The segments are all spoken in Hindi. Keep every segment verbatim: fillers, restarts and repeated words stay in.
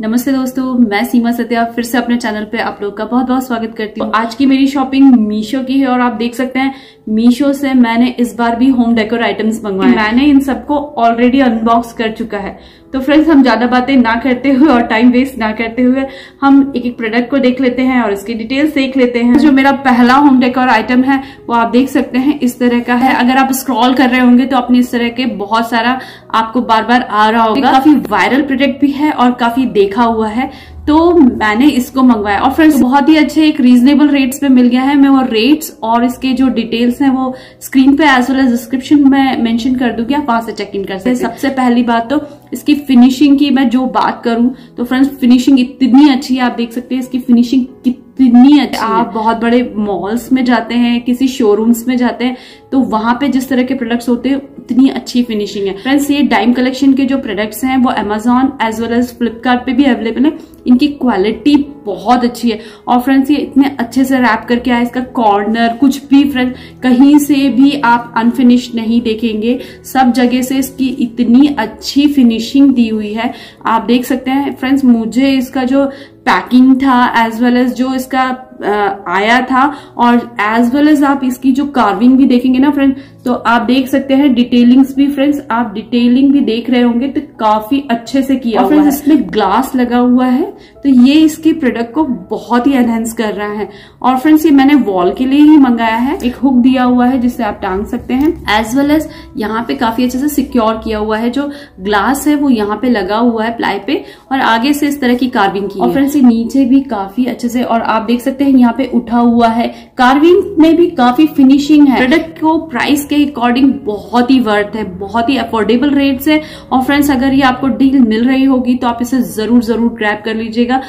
नमस्ते दोस्तों, मैं सीमा सत्या फिर से अपने चैनल पे आप लोग का बहुत बहुत स्वागत करती हूँ। आज की मेरी शॉपिंग मीशो की है और आप देख सकते हैं मीशो से मैंने इस बार भी होम डेकोर आइटम्स मंगवाए। मैंने इन सबको ऑलरेडी अनबॉक्स कर चुका है। तो फ्रेंड्स, हम ज्यादा बातें ना करते हुए और टाइम वेस्ट ना करते हुए हम एक एक प्रोडक्ट को देख लेते हैं और इसकी डिटेल्स देख लेते हैं। जो मेरा पहला होम डेकोर आइटम है वो आप देख सकते हैं इस तरह का है। अगर आप स्क्रॉल कर रहे होंगे तो अपने इस तरह के बहुत सारा आपको बार बार आ रहा होगा। काफी वायरल प्रोडक्ट भी है और काफी देखा हुआ है, तो मैंने इसको मंगवाया। और फ्रेंड्स, बहुत ही अच्छे एक रीजनेबल रेट्स पे मिल गया है। मैं वो रेट्स और इसके जो डिटेल्स हैं वो स्क्रीन पे एज वेल एज डिस्क्रिप्शन में मेंशन कर दूंगी, आप वहां से चेक इन कर सकते हैं। सबसे पहली बात तो इसकी फिनिशिंग की मैं जो बात करूं तो फ्रेंड्स, फिनिशिंग इतनी अच्छी है, आप देख सकते हैं इसकी फिनिशिंग कितनी अच्छी। आप बहुत बड़े मॉल्स में जाते हैं, किसी शोरूम्स में जाते हैं तो वहां पे जिस तरह के प्रोडक्ट्स होते हैं इतनी अच्छी फिनिशिंग है। फ्रेंड्स, ये डाइम कलेक्शन के जो प्रोडक्ट्स हैं वो Amazon as well as Flipkart पे भी अवेलेबल है। इनकी क्वालिटी बहुत अच्छी है। और फ्रेंड्स, ये इतने अच्छे से रैप करके आया, इसका कॉर्नर कुछ भी फ्रेंड्स कहीं से भी आप अनफिनिश्ड नहीं देखेंगे, सब जगह से इसकी इतनी अच्छी फिनिशिंग दी हुई है। आप देख सकते हैं फ्रेंड्स, मुझे इसका जो पैकिंग था एज वेल एज जो इसका आया था और एज वेल एज आप इसकी जो कार्विंग भी देखेंगे ना फ्रेंड्स, तो आप देख सकते हैं डिटेलिंग्स भी। फ्रेंड्स, आप डिटेलिंग भी देख रहे होंगे तो काफी अच्छे से किया हुआ है। इसमें ग्लास लगा हुआ है तो ये इसके प्रोडक्ट को बहुत ही एनहेंस कर रहा है। और फ्रेंड्स, ये मैंने वॉल के लिए ही मंगाया है। एक हुक दिया हुआ है जिससे आप टांग सकते हैं, एज वेल एज यहाँ पे काफी अच्छे से सिक्योर किया हुआ है। जो ग्लास है वो यहाँ पे लगा हुआ है प्लाई पे और आगे से इस तरह की कार्विंग की। और फ्रेंड्स, नीचे भी काफी अच्छे से और आप देख सकते हैं यहाँ पे उठा हुआ है, कार्विंग में भी काफी फिनिशिंग है। प्रोडक्ट को प्राइस के अकॉर्डिंग बहुत ही वर्थ है, बहुत ही अफोर्डेबल रेट्स है। और फ्रेंड्स, अगर ये आपको डील मिल रही होगी तो आप इसे जरूर जरूर ग्रैब कर लीजिएगा।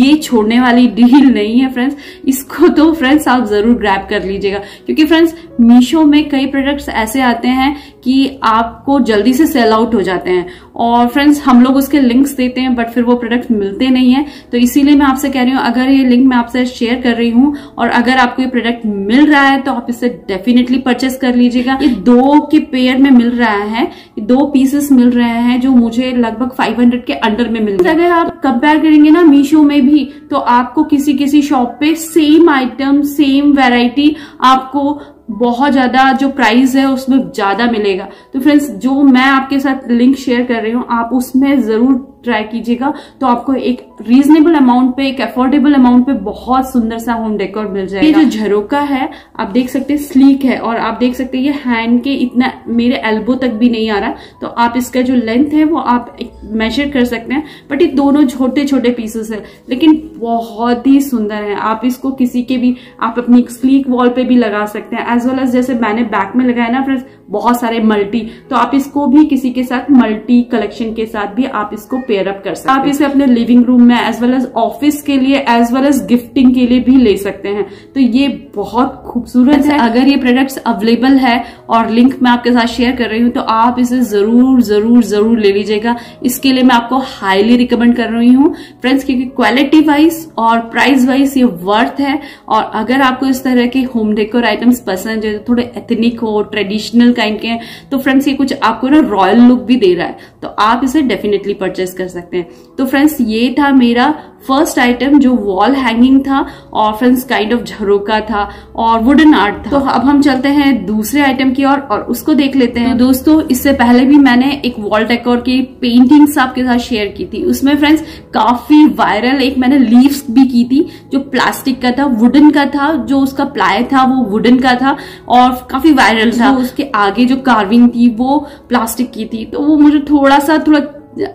ये छोड़ने वाली डील नहीं है फ्रेंड्स, इसको तो फ्रेंड्स आप जरूर ग्रैब कर लीजिएगा, क्योंकि फ्रेंड्स मीशो में कई प्रोडक्ट्स ऐसे आते हैं कि आपको जल्दी से सेल आउट हो जाते हैं और फ्रेंड्स हम लोग उसके लिंक्स देते हैं बट फिर वो प्रोडक्ट मिलते नहीं है। तो इसीलिए मैं आपसे कह रही हूँ, अगर ये लिंक मैं आपसे शेयर कर रही हूँ और अगर आपको ये प्रोडक्ट मिल रहा है तो आप इसे डेफिनेटली परचेस कर लीजिएगा। ये दो के पेयर में मिल रहा है, दो पीसेस मिल रहे हैं जो मुझे लगभग पाँच सौ के अंडर में मिल रहा है। अगर आप कंपेयर करेंगे ना मीशो में भी तो आपको किसी किसी शॉप पे सेम आइटम सेम वैरायटी आपको बहुत ज्यादा जो प्राइस है उसमें ज्यादा मिलेगा। तो फ्रेंड्स, जो मैं आपके साथ लिंक शेयर कर रही हूँ आप उसमें जरूर ट्राई कीजिएगा, तो आपको एक रीजनेबल अमाउंट पे, एक अफोर्डेबल अमाउंट पे बहुत सुंदर सा होम डेकोर मिल जाएगा। ये जो झरोका है आप देख सकते हैं स्लीक है और आप देख सकते हैं ये हैंड के इतना मेरे एल्बो तक भी नहीं आ रहा, तो आप इसका जो लेंथ है वो आप मेजर कर सकते हैं। बट ये दोनों छोटे छोटे पीसेस है लेकिन बहुत ही सुंदर है। आप इसको किसी के भी आप अपनी स्लीक वॉल पे भी लगा सकते हैं, एज वेल एज जैसे मैंने बैक में लगाया ना फ्रेंड्स बहुत सारे मल्टी, तो आप इसको भी किसी के साथ मल्टी कलेक्शन के साथ भी आप इसको पेयर अप कर सकते हैं। आप इसे अपने लिविंग रूम में एज वेल एज ऑफिस के लिए एज वेल एज गिफ्टिंग के लिए भी ले सकते हैं। तो ये बहुत खूबसूरत है। अगर ये प्रोडक्ट्स अवेलेबल है और लिंक मैं आपके साथ शेयर कर रही हूँ तो आप इसे जरूर जरूर जरूर ले लीजिएगा। इसके लिए मैं आपको हाईली रिकमेंड कर रही हूँ फ्रेंड्स, क्योंकि क्वालिटी वाइज और प्राइस वाइज ये वर्थ है। और अगर आपको इस तरह के होम डेकोर आइटम्स पसंद है, थोड़े एथनिक हो, ट्रेडिशनल काइंड के, तो फ्रेंड्स ये कुछ आपको ना रॉयल लुक भी दे रहा है, तो आप इसे डेफिनेटली परचेस कर सकते हैं। तो फ्रेंड्स, ये था मेरा फर्स्ट आइटम जो वॉल हैंगिंग था और फ्रेंड्स काइंड ऑफ झरोका था और वुडन आर्ट था। तो अब हम चलते हैं दूसरे आइटम की ओर और, और उसको देख लेते हैं। तो दोस्तों, इससे पहले भी मैंने एक वॉल डेकोर की पेंटिंग्स आपके साथ शेयर की थी, उसमें फ्रेंड्स काफी वायरल एक मैंने लीव्स भी की थी जो प्लास्टिक का था, वुडन का था, जो उसका प्लाई था वो वुडन का था और काफी वायरल था। उसके आगे जो कार्विंग थी वो प्लास्टिक की थी, तो वो मुझे थोड़ा सा थोड़ा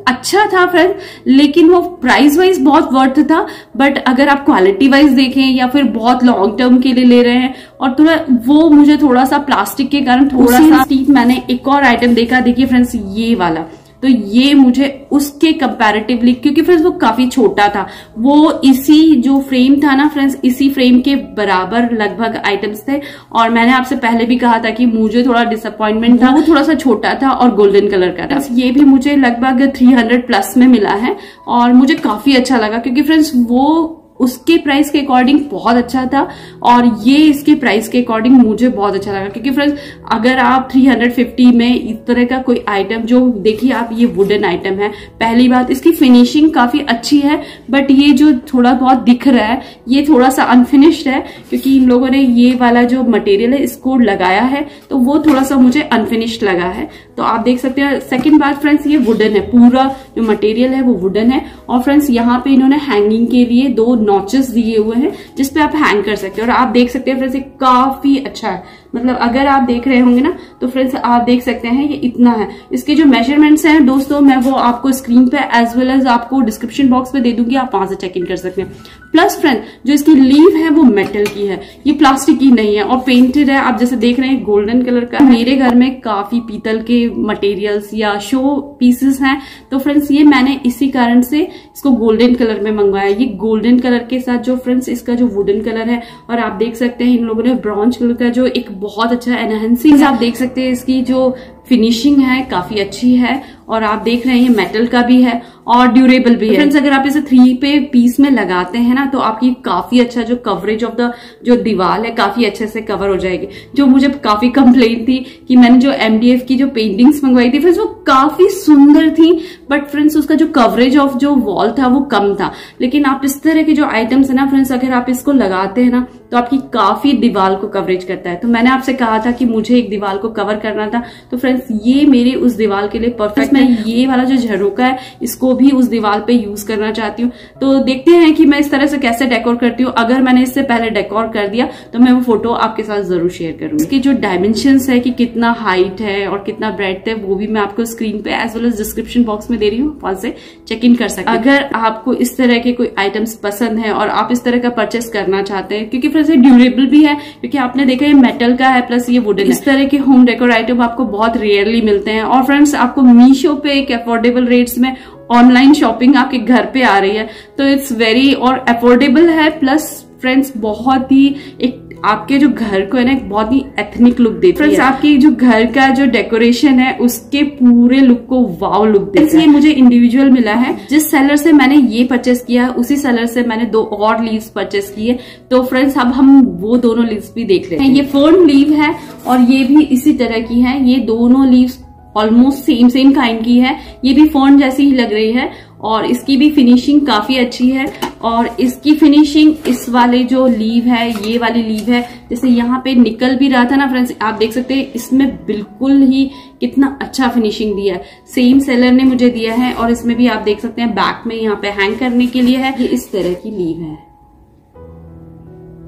अच्छा था फ्रेंड, लेकिन वो प्राइस वाइज बहुत वर्थ था। बट अगर आप क्वालिटी वाइज देखें या फिर बहुत लॉन्ग टर्म के लिए ले रहे हैं और थोड़ा वो मुझे थोड़ा सा प्लास्टिक के कारण थोड़ा सा स्टीप। मैंने एक और आइटम देखा, देखिए फ्रेंड्स ये वाला, तो ये मुझे उसके कंपैरेटिवली, क्योंकि फ्रेंड्स वो काफी छोटा था, वो इसी जो फ्रेम था ना फ्रेंड्स इसी फ्रेम के बराबर लगभग आइटम्स थे। और मैंने आपसे पहले भी कहा था कि मुझे थोड़ा डिसअपॉइंटमेंट था, वो थोड़ा सा छोटा था और गोल्डन कलर का था। ये भी मुझे लगभग थ्री हंड्रेड प्लस में मिला है और मुझे काफी अच्छा लगा, क्योंकि फ्रेंड्स वो उसके प्राइस के अकॉर्डिंग बहुत अच्छा था और ये इसके प्राइस के अकॉर्डिंग मुझे बहुत अच्छा लगा, क्योंकि फ्रेंड्स अगर आप तीन सौ पचास में इस तरह का कोई आइटम, जो देखिए आप ये वुडन आइटम है, पहली बात इसकी फिनिशिंग काफी अच्छी है, बट ये जो थोड़ा बहुत दिख रहा है ये थोड़ा सा अनफिनिश्ड है, क्योंकि इन लोगों ने ये वाला जो मटेरियल है इसको लगाया है तो वो थोड़ा सा मुझे अनफिनिश्ड लगा है। तो आप देख सकते हैं। सेकेंड बात फ्रेंड्स ये वुडन है, पूरा जो मटेरियल है वो वुडन है और फ्रेंड्स यहाँ पे इन्होंने हैंगिंग के लिए दो नॉचेस दिए हुए हैं जिसपे आप हैंग कर सकते हैं और आप देख सकते हैं फ्रेंड्स ये काफी अच्छा है। मतलब अगर आप देख रहे होंगे ना तो फ्रेंड्स आप देख सकते हैं ये इतना है। इसके जो मेजरमेंट्स हैं दोस्तों मैं वो आपको स्क्रीन पे एज वेल एज आपको डिस्क्रिप्शन बॉक्स पे दे दूंगी, आप वहां से चेक इन कर सकते हैं। प्लस फ्रेंड जो इसकी लीव है वो मेटल की है, ये प्लास्टिक की नहीं है और पेंटेड है, आप जैसे देख रहे हैं गोल्डन कलर का। मेरे घर में काफी पीतल के मटेरियल्स या शो पीसेस हैं तो फ्रेंड्स ये मैंने इसी कारण से इसको गोल्डन कलर में मंगवाया। ये गोल्डन कलर के साथ जो फ्रेंड्स इसका जो वुडन कलर है और आप देख सकते हैं इन लोगों ने ब्रॉन्ज कलर का जो एक बहुत अच्छा एनहांसिंग, आप देख सकते हैं इसकी जो फिनिशिंग है काफी अच्छी है और आप देख रहे हैं ये मेटल का भी है और ड्यूरेबल भी है। फ्रेंड्स अगर आप इसे थ्री पे पीस में लगाते हैं ना तो आपकी काफी अच्छा जो कवरेज ऑफ द जो दीवार है काफी अच्छे से कवर हो जाएगी। जो मुझे काफी कंप्लेंट थी कि मैंने जो एमडीएफ की जो पेंटिंग्स मंगवाई थी फ्रेंड्स वो काफी सुंदर थी, बट फ्रेंड्स उसका जो कवरेज ऑफ जो वॉल था वो कम था। लेकिन आप इस तरह के जो आइटम्स है ना फ्रेंड्स अगर आप इसको लगाते हैं ना तो आपकी काफी दीवार को कवरेज करता है। तो मैंने आपसे कहा था कि मुझे एक दीवार को कवर करना था तो फ्रेंड्स ये मेरे उस दीवार के लिए परफेक्ट। मैं ये वाला जो झरोका है इसको भी उस दीवार पे यूज करना चाहती हूँ। तो देखते हैं कि मैं इस तरह से कैसे डेकोर करती हूँ। अगर मैंने इससे पहले डेकोर कर दिया तो मैं वो फोटो आपके साथ जरूर शेयर करूंगी। इसकी जो डायमेंशंस है कि कितना हाइट है और कितना ब्रेड्थ है वो भी मैं आपको स्क्रीन पे as well as description box में दे रही हूँ, वहां से चेक इन कर सकते हैं। अगर आपको इस तरह के कोई आइटम्स पसंद है और आप इस तरह का परचेस करना चाहते हैं, क्योंकि फ्रेंड्स ये ड्यूरेबल भी है, क्योंकि आपने देखा ये मेटल का है प्लस ये वुडन है। इस तरह के होम डेकोर आइटम आपको बहुत रेयरली मिलते हैं और फ्रेंड्स आपको मीशो पे एक अफोर्डेबल रेट्स में ऑनलाइन शॉपिंग आपके घर पे आ रही है, तो इट्स वेरी और अफोर्डेबल है। प्लस फ्रेंड्स बहुत ही एक आपके जो घर को है ना एक बहुत ही एथनिक लुक देती है। फ्रेंड्स आपके जो घर का जो डेकोरेशन है उसके पूरे लुक को वाव लुक देती है। ये मुझे इंडिविजुअल मिला है, जिस सेलर से मैंने ये परचेस किया है उसी सेलर से मैंने दो और लीव्स परचेस किए। तो फ्रेंड्स अब हम वो दोनों लीव्स भी देख लेते हैं। ये फर्म लीव है और ये भी इसी तरह की है। ये दोनों leaves almost same same kind की है, ये भी फॉन्ट जैसी ही लग रही है और इसकी भी फिनिशिंग काफी अच्छी है। और इसकी फिनिशिंग इस वाले जो लीव है ये वाली लीव है जैसे यहाँ पे निकल भी रहा था ना फ्रेंड्स, आप देख सकते हैं इसमें बिल्कुल ही कितना अच्छा फिनिशिंग दिया है। सेम सेलर ने मुझे दिया है और इसमें भी आप देख सकते हैं बैक में यहाँ पे हैंग करने के लिए है। ये इस तरह की लीव है।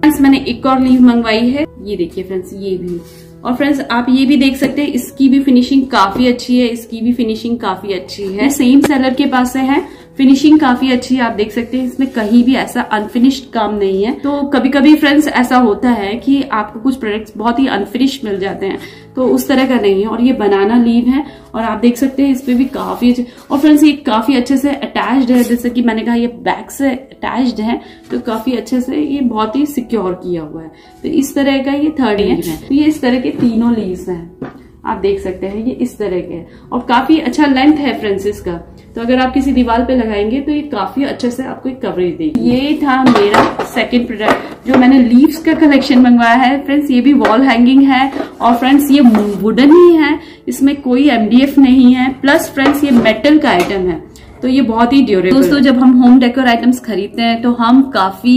फ्रेंड्स मैंने एक और लीव मंगवाई है, ये देखिए फ्रेंड्स ये भी। और फ्रेंड्स आप ये भी देख सकते हैं इसकी भी फिनिशिंग काफी अच्छी है, इसकी भी फिनिशिंग काफी अच्छी है। सेम सेलर के पास से है, फिनिशिंग काफी अच्छी है, आप देख सकते हैं इसमें कहीं भी ऐसा अनफिनिश्ड काम नहीं है। तो कभी कभी फ्रेंड्स ऐसा होता है कि आपको कुछ प्रोडक्ट्स बहुत ही अनफिनिश्ड मिल जाते हैं, तो उस तरह का नहीं है। और ये बनाना लीव है और आप देख सकते हैं इसमें भी काफी और फ्रेंड्स ये काफी अच्छे से अटैच्ड है, जैसे कि मैंने कहा ये बैक से अटैच्ड है तो काफी अच्छे से ये बहुत ही सिक्योर किया हुआ है। तो इस तरह का ये थर्ड लीव है। तो ये इस तरह के तीनों लीव्स हैं, आप देख सकते हैं ये इस तरह के और काफी अच्छा लेंथ है फ्रेंड्स इसका। तो अगर आप किसी दीवार पे लगाएंगे तो ये काफी अच्छे से आपको एक कवरेज देगी। ये था मेरा सेकंड प्रोडक्ट जो मैंने लीव्स का कलेक्शन मंगवाया है। फ्रेंड्स ये भी वॉल हैंगिंग है और फ्रेंड्स ये वुडन ही है, इसमें कोई एमडीएफ नहीं है। प्लस फ्रेंड्स ये मेटल का आइटम है तो ये बहुत ही ड्यूरेबल। दोस्तों जब हम होम डेकोर आइटम्स खरीदते हैं तो हम काफी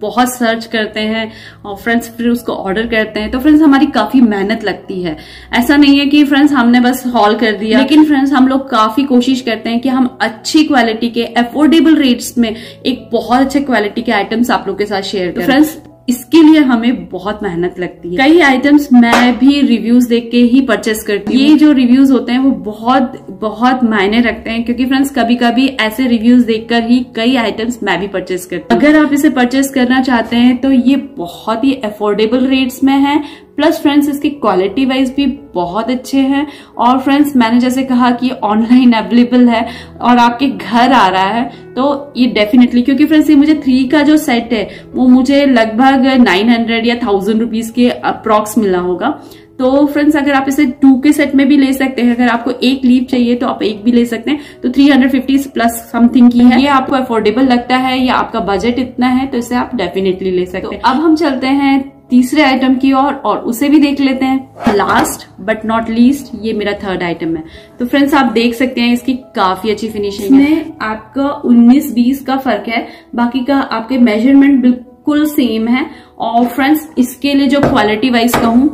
बहुत सर्च करते हैं और फ्रेंड्स फिर उसको ऑर्डर करते हैं, तो फ्रेंड्स हमारी काफी मेहनत लगती है। ऐसा नहीं है कि फ्रेंड्स हमने बस हॉल कर दिया, लेकिन फ्रेंड्स हम लोग काफी कोशिश करते हैं कि हम अच्छी क्वालिटी के अफोर्डेबल रेट्स में एक बहुत अच्छे क्वालिटी के आइटम्स आप लोग के साथ शेयर करें। फ्रेंड्स इसके लिए हमें बहुत मेहनत लगती है। कई आइटम्स मैं भी रिव्यूज देख के ही परचेस करती हूँ। ये जो रिव्यूज होते हैं वो बहुत बहुत मायने रखते हैं, क्योंकि फ्रेंड्स कभी कभी ऐसे रिव्यूज देखकर ही कई आइटम्स मैं भी परचेस करती हूँ। अगर आप इसे परचेस करना चाहते हैं तो ये बहुत ही अफोर्डेबल रेट्स में है। प्लस फ्रेंड्स इसकी क्वालिटी वाइज भी बहुत अच्छे हैं और फ्रेंड्स मैंने जैसे कहा कि ऑनलाइन अवेलेबल है और आपके घर आ रहा है तो ये डेफिनेटली, क्योंकि फ्रेंड्स ये मुझे थ्री का जो सेट है वो मुझे लगभग नाइन हंड्रेड या थाउजेंड रुपीज के अप्रॉक्स मिला होगा। तो फ्रेंड्स अगर आप इसे टू के सेट में भी ले सकते हैं, अगर आपको एक लीफ चाहिए तो आप एक भी ले सकते हैं। तो तीन सौ पचास प्लस समथिंग की है, ये आपको अफोर्डेबल लगता है या आपका बजट इतना है तो इसे आप डेफिनेटली ले सकते हैं। तो अब हम चलते हैं तीसरे आइटम की ओर और, और उसे भी देख लेते हैं। लास्ट बट नॉट लीस्ट ये मेरा थर्ड आइटम है। तो फ्रेंड्स आप देख सकते हैं इसकी काफी अच्छी फिनिशिंग है, इसमें आपका उन्नीस बीस का फर्क है, बाकी का आपके मेजरमेंट बिल्कुल सेम है। और फ्रेंड्स इसके लिए जो क्वालिटी वाइज कहूं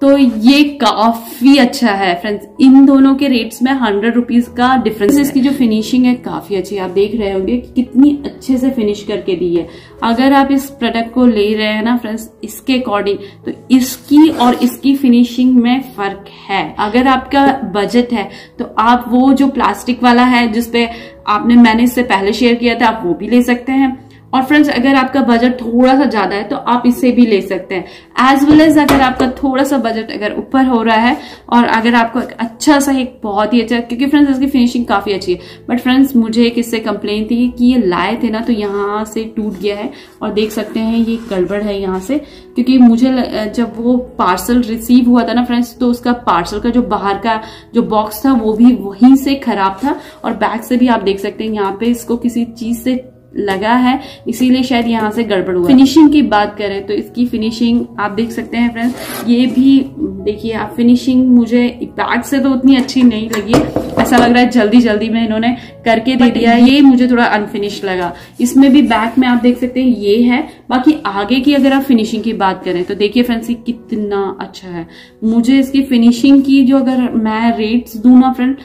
तो ये काफी अच्छा है। फ्रेंड्स इन दोनों के रेट्स में हंड्रेड रुपीज का डिफरेंस। इसकी जो फिनिशिंग है काफी अच्छी है, आप देख रहे होंगे कि कितनी अच्छे से फिनिश करके दी है। अगर आप इस प्रोडक्ट को ले रहे हैं ना फ्रेंड्स इसके अकॉर्डिंग, तो इसकी और इसकी फिनिशिंग में फर्क है। अगर आपका बजट है तो आप वो जो प्लास्टिक वाला है जिसपे आपने मैंने इससे पहले शेयर किया था आप वो भी ले सकते हैं। और फ्रेंड्स अगर आपका बजट थोड़ा सा ज्यादा है तो आप इसे भी ले सकते हैं, एज वेल एज अगर आपका थोड़ा सा बजट अगर ऊपर हो रहा है और अगर आपको एक अच्छा सा एक बहुत ही अच्छा, क्योंकि फ्रेंड्स इसकी फिनिशिंग काफी अच्छी है। बट फ्रेंड्स मुझे एक इससे कंप्लेन थी कि ये लाए थे ना तो यहाँ से टूट गया है और देख सकते हैं ये गड़बड़ है यहाँ से, क्योंकि मुझे जब वो पार्सल रिसीव हुआ था ना फ्रेंड्स तो उसका पार्सल का जो बाहर का जो बॉक्स था वो भी वहीं से खराब था और बैग से भी आप देख सकते हैं यहाँ पे इसको किसी चीज से लगा है, इसीलिए शायद यहाँ से गड़बड़ हुआ। फिनिशिंग की बात करें तो इसकी फिनिशिंग आप देख सकते हैं फ्रेंड्स, ये भी देखिए आप, फिनिशिंग मुझे बैग से तो उतनी अच्छी नहीं लगी, ऐसा लग रहा है जल्दी जल्दी में इन्होंने करके दे दिया, ये मुझे थोड़ा अनफिनिश लगा। इसमें भी बैक में आप देख सकते हैं ये है, बाकी आगे की अगर आप फिनिशिंग की बात करें तो देखिए फ्रेंड्स ये कितना अच्छा है। मुझे इसकी फिनिशिंग की जो अगर मैं रेट्स दूं ना फ्रेंड,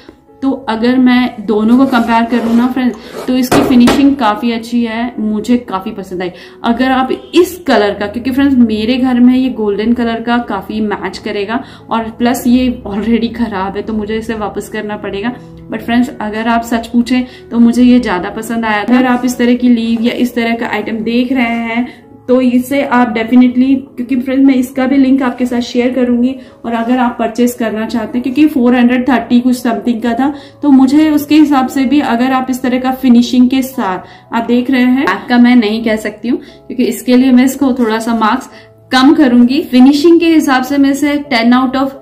तो अगर मैं दोनों को कंपेयर करूँ ना फ्रेंड्स तो इसकी फिनिशिंग काफ़ी अच्छी है, मुझे काफ़ी पसंद आई। अगर आप इस कलर का, क्योंकि फ्रेंड्स मेरे घर में ये गोल्डन कलर का काफ़ी मैच करेगा और प्लस ये ऑलरेडी ख़राब है तो मुझे इसे वापस करना पड़ेगा। बट फ्रेंड्स अगर आप सच पूछें तो मुझे ये ज़्यादा पसंद आया। अगर आप इस तरह की लीव या इस तरह का आइटम देख रहे हैं तो इससे आप डेफिनेटली, क्योंकि फ्रेंड्स मैं इसका भी लिंक आपके साथ शेयर करूंगी, और अगर आप परचेस करना चाहते हैं क्योंकि चार सौ तीस कुछ समथिंग का था तो मुझे उसके हिसाब से भी, अगर आप इस तरह का फिनिशिंग के साथ आप देख रहे हैं, आपका मैं नहीं कह सकती हूँ क्योंकि इसके लिए मैं इसको थोड़ा सा मार्क्स कम करूंगी। फिनिशिंग के हिसाब से मैं इसे टेन आउट ऑफ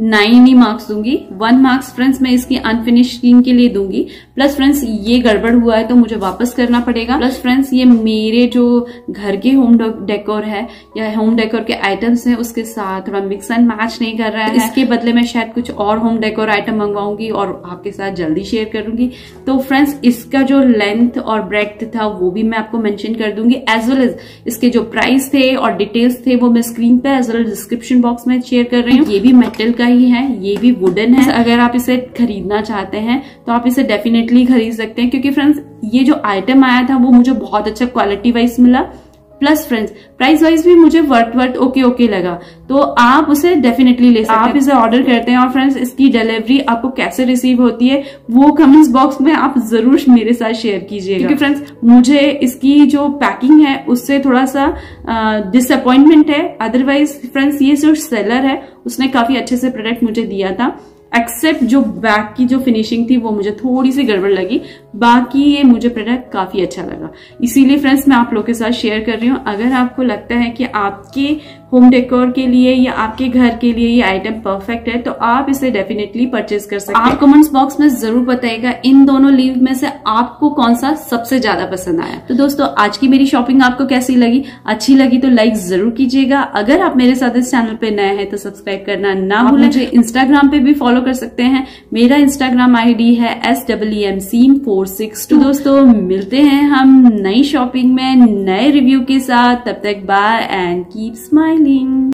नाइन ही मार्क्स दूंगी, वन मार्क्स फ्रेंड्स मैं इसकी अनफिनिशिंग के लिए दूंगी। प्लस फ्रेंड्स ये गड़बड़ हुआ है तो मुझे वापस करना पड़ेगा। प्लस फ्रेंड्स ये मेरे जो घर के होम डेकोर है या होम डेकोर के आइटम्स हैं उसके साथ थोड़ा मिक्स एंड मैच नहीं कर रहा है, इसके बदले मैं शायद कुछ और होम डेकोर आइटम मंगवाऊंगी और आपके साथ जल्दी शेयर करूंगी। तो फ्रेंड्स इसका जो लेंथ और ब्रेड्थ था वो भी मैं आपको मेंशन कर दूंगी, एज वेल एज इसके जो प्राइस थे और डिटेल्स थे वो मैं स्क्रीन पे as well as description box में शेयर कर रही हूँ। ये भी मेटल ही है, ये भी वुडन है। अगर आप इसे खरीदना चाहते हैं तो आप इसे डेफिनेटली खरीद सकते हैं, क्योंकि फ्रेंड्स ये जो आइटम आया था वो मुझे बहुत अच्छा क्वालिटी वाइज मिला, प्लस फ्रेंड्स प्राइस वाइज भी मुझे वर्थ वर्थ ओके ओके लगा। तो आप उसे डेफिनेटली ले सकते हैं। आप इसे ऑर्डर करते हैं और फ्रेंड्स इसकी डिलीवरी आपको कैसे रिसीव होती है वो कमेंट्स बॉक्स में आप जरूर मेरे साथ शेयर कीजिएगा, क्योंकि फ्रेंड्स मुझे इसकी जो पैकिंग है उससे थोड़ा सा डिसअपॉइंटमेंट है। अदरवाइज फ्रेंड्स ये सिर्फ सेलर है, उसने काफी अच्छे से प्रोडक्ट मुझे दिया था, एक्सेप्ट जो बैग की जो फिनिशिंग थी वो मुझे थोड़ी सी गड़बड़ लगी, बाकी ये मुझे प्रोडक्ट काफी अच्छा लगा। इसीलिए फ्रेंड्स मैं आप लोगों के साथ शेयर कर रही हूँ। अगर आपको लगता है कि आपके होम डेकोर के लिए या आपके घर के लिए ये आइटम परफेक्ट है तो आप इसे डेफिनेटली परचेज कर सकते हैं। आप कमेंट्स बॉक्स में जरूर बताइएगा इन दोनों लीव में से आपको कौन सा सबसे ज्यादा पसंद आया। तो दोस्तों आज की मेरी शॉपिंग आपको कैसी लगी, अच्छी लगी तो लाइक जरूर कीजिएगा। अगर आप मेरे साथ इस चैनल पे नए हैं तो सब्सक्राइब करना ना भूलें। मुझे इंस्टाग्राम पे भी फॉलो कर सकते हैं, मेरा इंस्टाग्राम आईडी है S W M seem four six two. दोस्तों मिलते हैं हम नई शॉपिंग में नए रिव्यू के साथ, तब तक बाय एंड कीप स्माइलिंग।